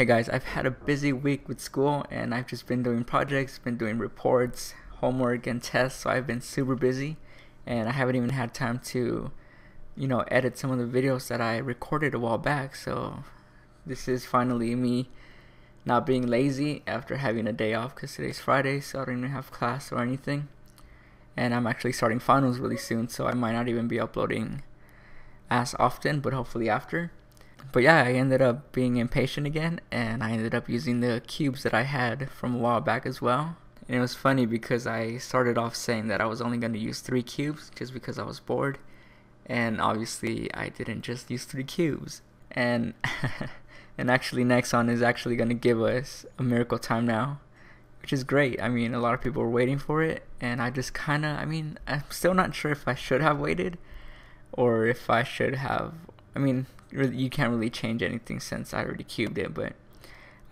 Hey guys, I've had a busy week with school and I've just been doing projects, been doing reports, homework and tests, so I've been super busy and I haven't even had time to, you know, edit some of the videos that I recorded a while back. So this is finally me not being lazy after having a day off, because today's Friday, so I don't even have class or anything, and I'm actually starting finals really soon, so I might not even be uploading as often, but hopefully after. But yeah, I ended up being impatient again, and I ended up using the cubes that I had from a while back as well. And it was funny because I started off saying that I was only going to use 3 cubes just because I was bored, and obviously I didn't just use 3 cubes. And actually Nexon is actually going to give us a miracle time now, which is great. I mean, a lot of people were waiting for it, and I just kind of, I mean, I'm still not sure if I should have waited or if I should have, I mean, you can't really change anything since I already cubed it, but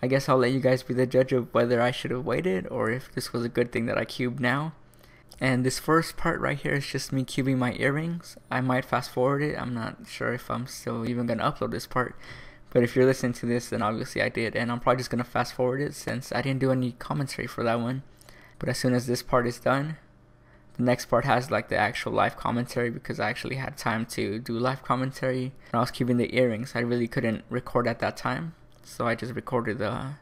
I guess I'll let you guys be the judge of whether I should have waited or if this was a good thing that I cubed now. And this first part right here is just me cubing my earrings. I might fast forward it. I'm not sure if I'm still even going to upload this part, but if you're listening to this, then obviously I did, and I'm probably just going to fast forward it since I didn't do any commentary for that one. But as soon as this part is done, the next part has like the actual live commentary, because I actually had time to do live commentary when I was cubing the earrings. I really couldn't record at that time, so I just recorded the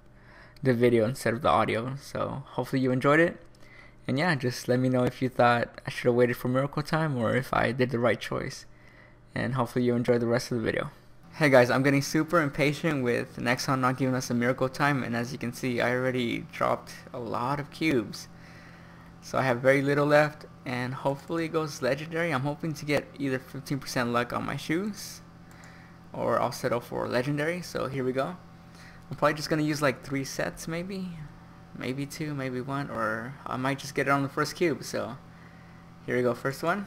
video instead of the audio. So hopefully you enjoyed it, and yeah, just let me know if you thought I should have waited for miracle time or if I did the right choice, and hopefully you enjoy the rest of the video. Hey guys, I'm getting super impatient with Nexon not giving us a miracle time, and as you can see, I already dropped a lot of cubes. So I have very little left, and hopefully it goes legendary. I'm hoping to get either 15% luck on my shoes, or I'll settle for legendary. So here we go. I'm probably just going to use like 3 sets, maybe 2, maybe 1, or I might just get it on the first cube. So here we go, first one.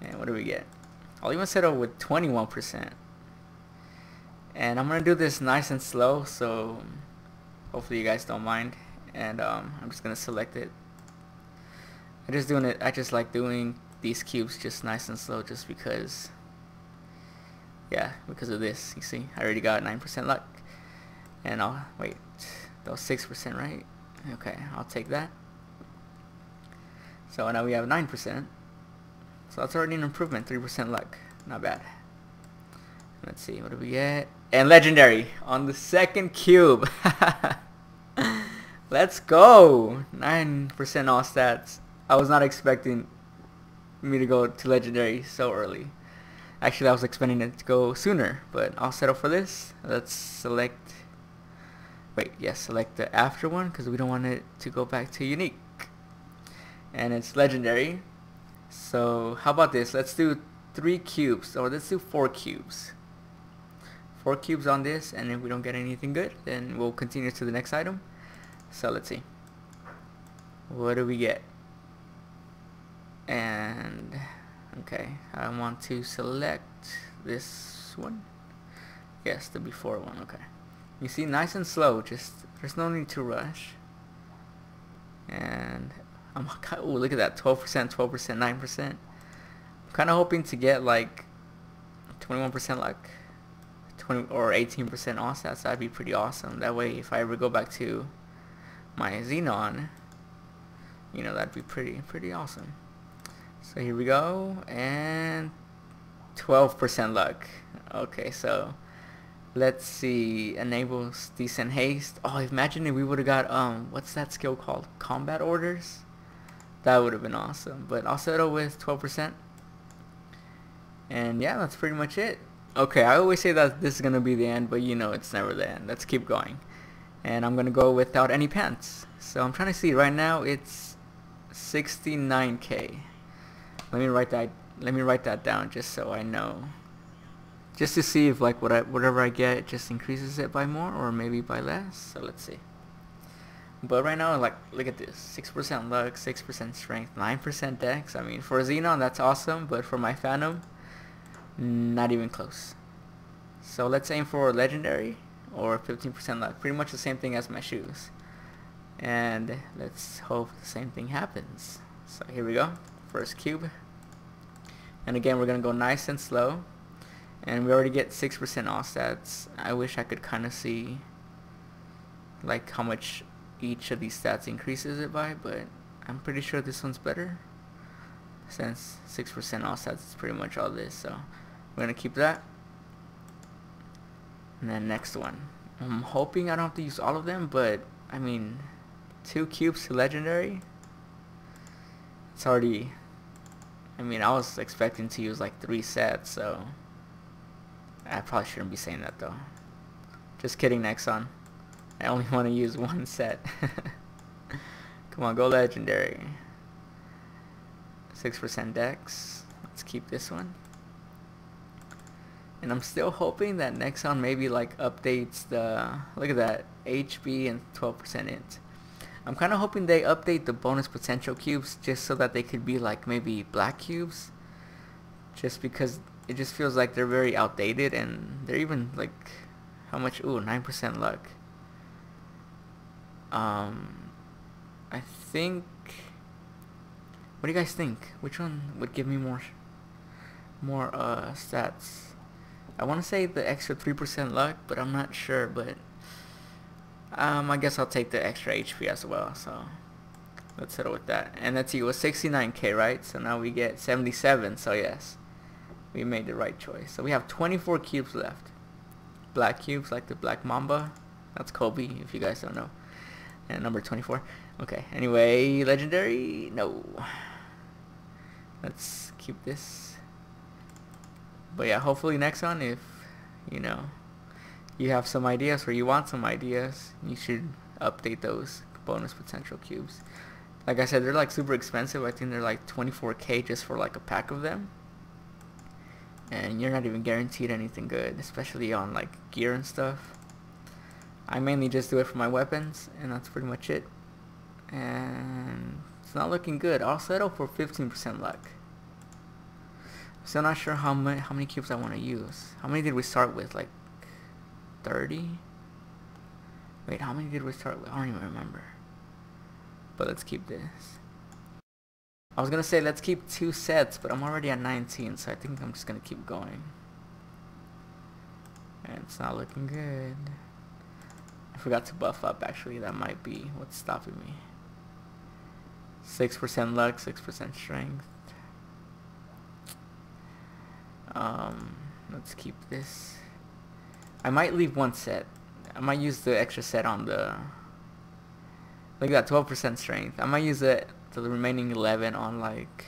And what do we get? I'll even settle with 21%. And I'm going to do this nice and slow, so hopefully you guys don't mind. And I'm just gonna select it. I just like doing these cubes just nice and slow, just because, yeah, because of this. You see, I already got 9% luck, and I'll wait. That was 6%, right? Okay, I'll take that. So now we have 9%. So that's already an improvement. 3% luck, not bad. Let's see, what do we get? And legendary on the second cube. Let's go! 9% all stats. I was not expecting me to go to legendary so early. Actually, I was expecting it to go sooner, but I'll settle for this. Let's select... wait, yes, select the after one, because we don't want it to go back to unique. And it's legendary. So, how about this? Let's do 3 cubes, or let's do 4 cubes. 4 cubes on this, and if we don't get anything good, then we'll continue to the next item. So let's see, what do we get? And okay, I want to select this one. Yes, the before one. Okay, you see, nice and slow, just there's no need to rush. And I'm kind of, oh, look at that, 12%, 12%, 9%. I'm kind of hoping to get like 21% luck, 20 or 18% all stats. That'd be pretty awesome. That way, if I ever go back to my Xenon, you know, that'd be pretty awesome. So here we go, and 12% luck. Okay, so let's see, enables decent haste. Oh, imagine if we would have got what's that skill called, combat orders? That would have been awesome. But I'll settle with 12%, and yeah, that's pretty much it. Okay, I always say that this is gonna be the end, but you know, it's never the end. Let's keep going. And I'm gonna go without any pants. So I'm trying to see right now, it's 69k. Let me write that down just so I know, just to see if like whatever I get, it just increases it by more or maybe by less. So let's see. But right now, like, look at this, 6% luck, 6% strength, 9% dex. I mean, for Xenon that's awesome, but for my Phantom, not even close. So let's aim for legendary, or 15% luck, pretty much the same thing as my shoes, and let's hope the same thing happens. So here we go, first cube, and again we're gonna go nice and slow, and we already get 6% all stats. I wish I could kind of see like how much each of these stats increases it by, but I'm pretty sure this one's better since 6% all stats is pretty much all this, so we're gonna keep that. And then next one, I'm hoping I don't have to use all of them, but I mean 2 cubes to legendary, it's already, I mean I was expecting to use like 3 sets, so I probably shouldn't be saying that though. Just kidding, Nexon, I only want to use 1 set. Come on, go legendary. 6% dex, let's keep this one. And I'm still hoping that Nexon maybe like updates the, look at that, HB and 12% int. I'm kind of hoping they update the bonus potential cubes just so that they could be like maybe black cubes, just because it just feels like they're very outdated. And they're even like, how much, ooh, 9% luck. I think, what do you guys think, which one would give me more stats? I want to say the extra 3% luck, but I'm not sure, but I guess I'll take the extra HP as well, so let's settle with that. And let's see, it was 69k, right? So now we get 77, so yes, we made the right choice. So we have 24 cubes left. Black cubes, like the Black Mamba. That's Kobe, if you guys don't know. And number 24. Okay, anyway, legendary? No. Let's keep this. But yeah, hopefully Nexon, if, you know, you have some ideas or you want some ideas, you should update those bonus potential cubes. Like I said, they're like super expensive. I think they're like 24k just for like a pack of them, and you're not even guaranteed anything good, especially on like gear and stuff. I mainly just do it for my weapons, and that's pretty much it, and it's not looking good. I'll settle for 15% luck. Still not sure how many cubes I want to use. How many did we start with, like 30? Wait, how many did we start with? I don't even remember. But let's keep this. I was gonna say let's keep 2 sets, but I'm already at 19, so I think I'm just gonna keep going. And it's not looking good. I forgot to buff up, actually. That might be what's stopping me. 6% luck, 6% strength. Let's keep this. I might leave 1 set. I might use the extra set on the, look at that, 12% strength. I might use it to the remaining 11 on like,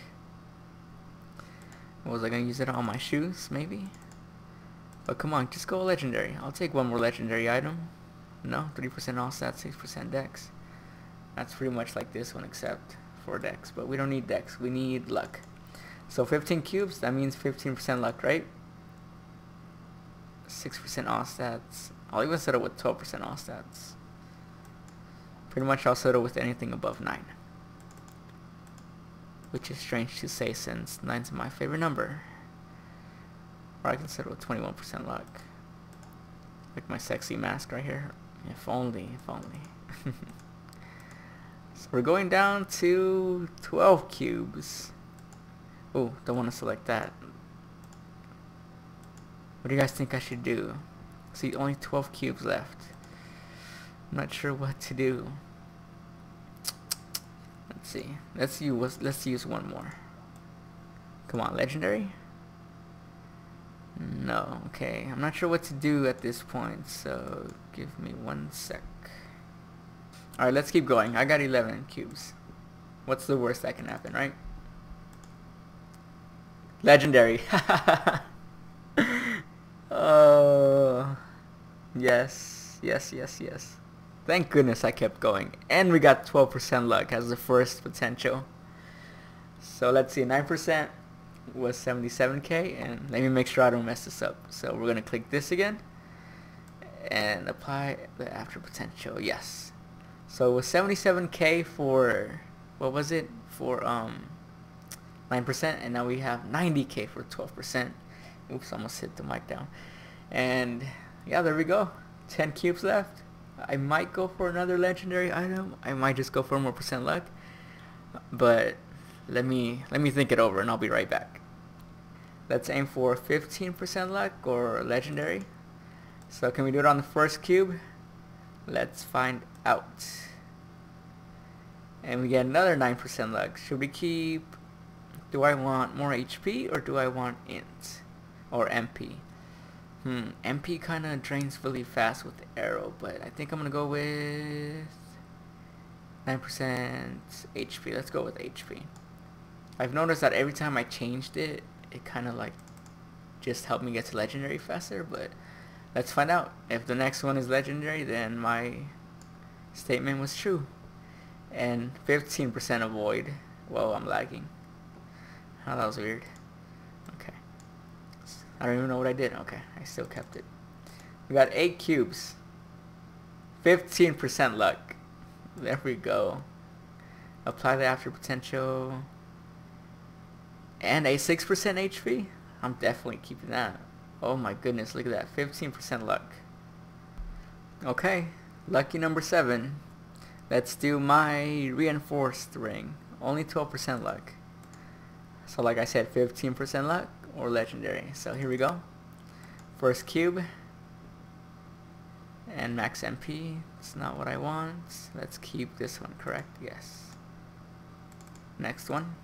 what was I gonna use it on, my shoes maybe? But come on, just go legendary. I'll take 1 more legendary item. No, 3% all stat, 6% dex. That's pretty much like this one except for dex, but we don't need dex, we need luck. So 15 cubes, that means 15% luck, right? 6% all stats. I'll even settle with 12% all stats. Pretty much I'll settle with anything above 9. Which is strange to say since 9's my favorite number. Or I can settle with 21% luck. Like my sexy mask right here. If only, if only. So we're going down to 12 cubes. Oh, don't want to select that. What do you guys think I should do? See, only 12 cubes left. I'm not sure what to do. Let's see. Let's use 1 more. Come on, legendary? No, okay. I'm not sure what to do at this point, so give me 1 sec. Alright, let's keep going. I got 11 cubes. What's the worst that can happen, right? Legendary. Oh, yes, yes, yes, yes. Thank goodness I kept going. And we got 12% luck as the first potential. So let's see, 9% was 77k, and let me make sure I don't mess this up. So we're gonna click this again and apply the after potential. Yes. So it was 77k for, what was it? For 9%, and now we have 90k for 12%. Oops, almost hit the mic down. And yeah, there we go. 10 cubes left. I might go for another legendary item. I might just go for more percent luck. But let me think it over, and I'll be right back. Let's aim for 15% luck or legendary. So can we do it on the first cube? Let's find out. And we get another 9% luck. Should we keep... do I want more HP or do I want int? Or MP? MP kinda drains really fast with the arrow, but I think I'm gonna go with... 9% HP. Let's go with HP. I've noticed that every time I changed it, it kinda like just helped me get to legendary faster, but let's find out. If the next one is legendary, then my statement was true. And 15% avoid. Whoa, I'm lagging. Oh, that was weird. Okay. I don't even know what I did. Okay, I still kept it. We got 8 cubes. 15% luck. There we go. Apply the after potential. And a 6% HP? I'm definitely keeping that. Oh my goodness, look at that. 15% luck. Okay, lucky number 7. Let's do my reinforced ring. Only 12% luck. So like I said, 15% luck or legendary. So here we go. First cube. And max MP. It's not what I want. Let's keep this one, correct? Yes. Next one.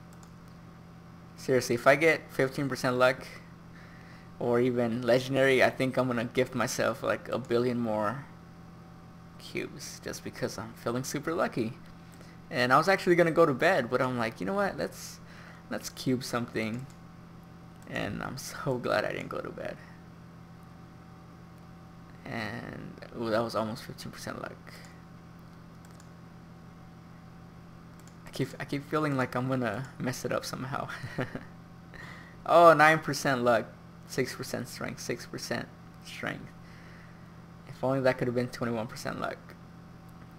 Seriously, if I get 15% luck or even legendary, I think I'm gonna gift myself like a billion more cubes just because I'm feeling super lucky. And I was actually gonna go to bed, but I'm like, you know what, let's cube something. And I'm so glad I didn't go to bed. And ooh, that was almost 15% luck. I keep feeling like I'm gonna mess it up somehow. Oh, 9% luck, 6% strength, 6% strength. If only that could have been 21% luck.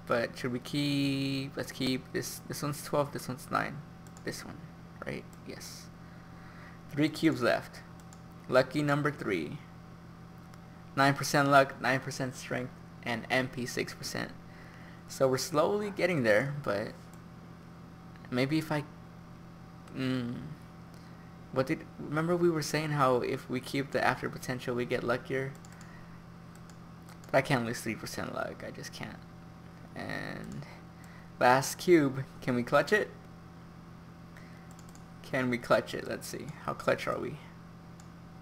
But should we keep? Let's keep this. This one's 12. This one's 9. This one, right? Yes. 3 cubes left. Lucky number 3. 9% luck, 9% strength, and MP 6%. So we're slowly getting there, but maybe if I, remember we were saying how if we keep the after potential we get luckier? But I can't lose 3% luck, I just can't. And last cube, can we clutch it? Can we clutch it? Let's see, how clutch are we?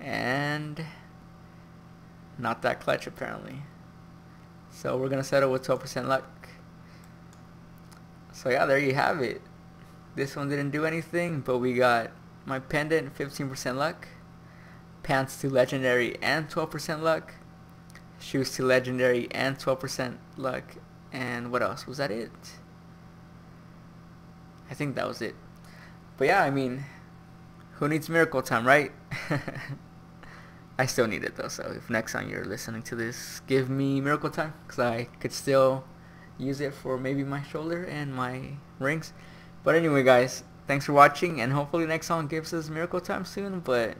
And... not that clutch apparently. So we're gonna settle with 12% luck. So yeah, there you have it. This one didn't do anything, but we got my pendant 15% luck, pants to legendary and 12% luck, shoes to legendary and 12% luck, and what else? Was that it? I think that was it. But yeah, I mean, who needs miracle time, right? I still need it though, so if next time you're listening to this, give me miracle time, because I could still use it for maybe my shoulder and my rings. But anyway guys, thanks for watching, and hopefully Nexon gives us miracle time soon, but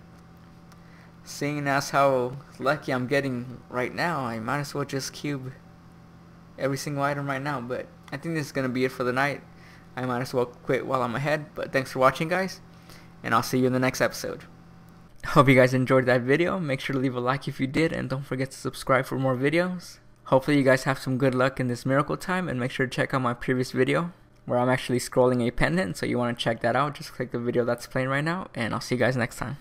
seeing as how lucky I'm getting right now, I might as well just cube every single item right now. But I think this is going to be it for the night. I might as well quit while I'm ahead, but thanks for watching guys, and I'll see you in the next episode. Hope you guys enjoyed that video. Make sure to leave a like if you did, and don't forget to subscribe for more videos. Hopefully you guys have some good luck in this miracle time, and make sure to check out my previous video where I'm actually scrolling a pendant, so you want to check that out. Just click the video that's playing right now, and I'll see you guys next time.